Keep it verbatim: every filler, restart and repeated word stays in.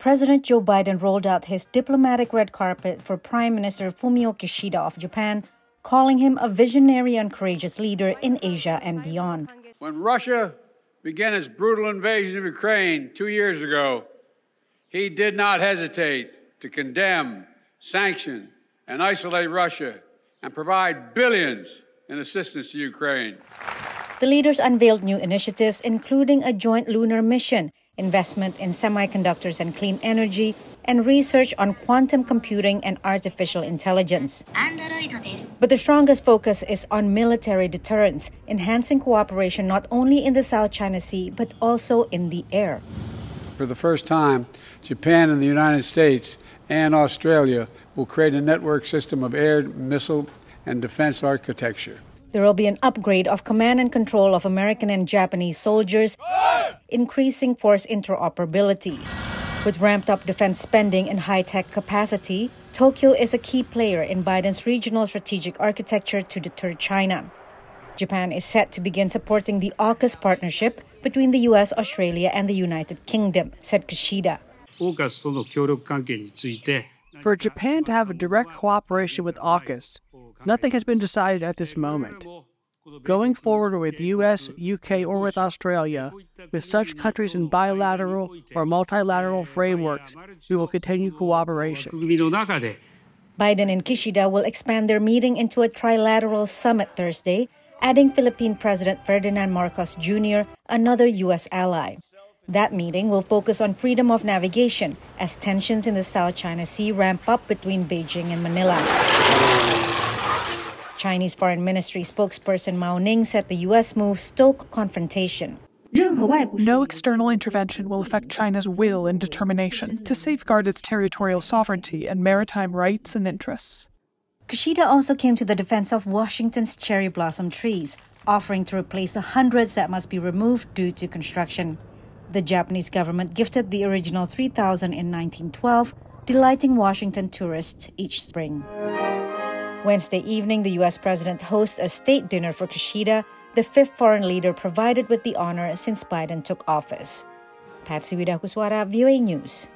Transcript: President Joe Biden rolled out his diplomatic red carpet for Prime Minister Fumio Kishida of Japan, calling him a visionary and courageous leader in Asia and beyond. When Russia began its brutal invasion of Ukraine two years ago, he did not hesitate to condemn, sanction, and isolate Russia and provide billions in assistance to Ukraine. The leaders unveiled new initiatives, including a joint lunar mission, investment in semiconductors and clean energy, and research on quantum computing and artificial intelligence. But the strongest focus is on military deterrence, enhancing cooperation not only in the South China Sea, but also in the air. For the first time, Japan and the United States and Australia will create a network system of air, missile, and defense architecture. There will be an upgrade of command and control of American and Japanese soldiers, increasing force interoperability. With ramped-up defense spending and high-tech capacity, Tokyo is a key player in Biden's regional strategic architecture to deter China. Japan is set to begin supporting the AUKUS partnership between the U S, Australia, and the United Kingdom, said Kishida. For Japan to have a direct cooperation with AUKUS, nothing has been decided at this moment. Going forward with U S, U K, or with Australia, with such countries in bilateral or multilateral frameworks, we will continue cooperation. Biden and Kishida will expand their meeting into a trilateral summit Thursday, adding Philippine President Ferdinand Marcos Junior, another U S ally. That meeting will focus on freedom of navigation as tensions in the South China Sea ramp up between Beijing and Manila. Chinese Foreign Ministry spokesperson Mao Ning said the U S moves stoke confrontation. No external intervention will affect China's will and determination to safeguard its territorial sovereignty and maritime rights and interests. Kishida also came to the defense of Washington's cherry blossom trees, offering to replace the hundreds that must be removed due to construction. The Japanese government gifted the original three thousand in nineteen twelve, delighting Washington tourists each spring. Wednesday evening, the U S president hosts a state dinner for Kishida, the fifth foreign leader provided with the honor since Biden took office. Patsy Widakuswara, V O A News.